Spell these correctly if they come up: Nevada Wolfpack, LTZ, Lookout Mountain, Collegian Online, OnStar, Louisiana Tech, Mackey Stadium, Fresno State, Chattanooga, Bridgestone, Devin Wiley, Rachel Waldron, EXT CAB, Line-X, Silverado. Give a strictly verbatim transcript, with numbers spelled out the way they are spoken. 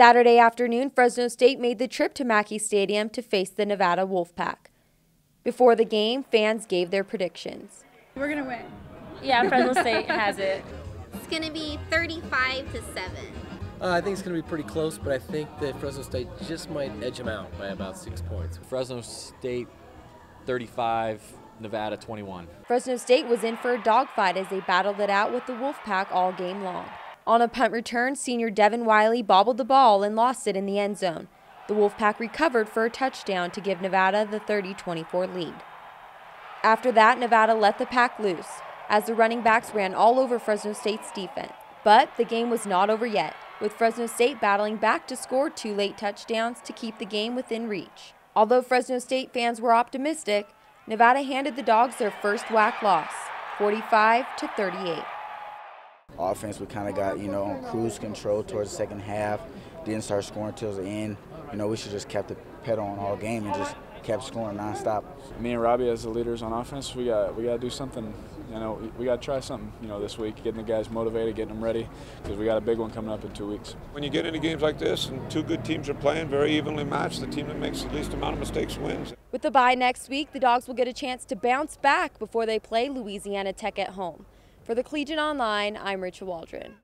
Saturday afternoon, Fresno State made the trip to Mackey Stadium to face the Nevada Wolfpack. Before the game, fans gave their predictions. We're going to win. Yeah, Fresno State has it. It's going to be thirty-five to seven. Uh, I think it's going to be pretty close, but I think that Fresno State just might edge them out by about six points. Fresno State thirty-five, Nevada twenty-one. Fresno State was in for a dogfight as they battled it out with the Wolfpack all game long. On a punt return, senior Devin Wiley bobbled the ball and lost it in the end zone. The Wolfpack recovered for a touchdown to give Nevada the thirty twenty-four lead. After that, Nevada let the pack loose as the running backs ran all over Fresno State's defense. But the game was not over yet, with Fresno State battling back to score two late touchdowns to keep the game within reach. Although Fresno State fans were optimistic, Nevada handed the Dogs their first whack loss, forty-five to thirty-eight. Offense, we kind of got, you know, on cruise control towards the second half, didn't start scoring till the end. You know, we should just kept the pedal on all game and just kept scoring nonstop. Me and Robbie, as the leaders on offense, we got we got to do something. You know, we, we got to try something. You know, this week, getting the guys motivated, getting them ready, because we got a big one coming up in two weeks. When you get into games like this, and two good teams are playing very evenly matched, the team that makes the least amount of mistakes wins. With the bye next week, the Dogs will get a chance to bounce back before they play Louisiana Tech at home. For the Collegian Online, I'm Rachel Waldron.